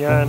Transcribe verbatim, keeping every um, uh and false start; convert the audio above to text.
Yan.